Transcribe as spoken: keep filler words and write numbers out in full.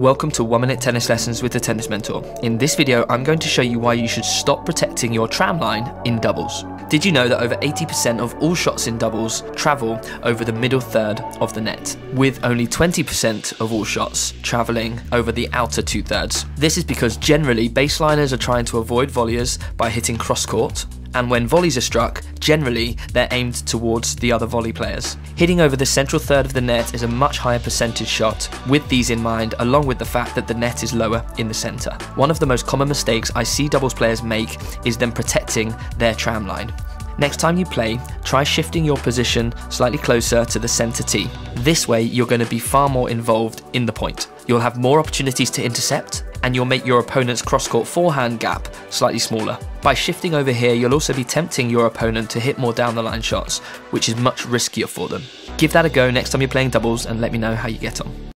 Welcome to one minute tennis lessons with the Tennis Mentor. In this video, I'm going to show you why you should stop protecting your tram line in doubles. Did you know that over eighty percent of all shots in doubles travel over the middle third of the net, with only twenty percent of all shots traveling over the outer two thirds? This is because generally baseliners are trying to avoid volleyers by hitting cross court, and when volleys are struck, generally they're aimed towards the other volley players. Hitting over the central third of the net is a much higher percentage shot with these in mind, along with the fact that the net is lower in the centre. One of the most common mistakes I see doubles players make is them protecting their tram line. Next time you play, try shifting your position slightly closer to the centre tee. This way you're going to be far more involved in the point. You'll have more opportunities to intercept, and you'll make your opponent's cross-court forehand gap slightly smaller. By shifting over here, you'll also be tempting your opponent to hit more down-the-line shots, which is much riskier for them. Give that a go next time you're playing doubles and let me know how you get on.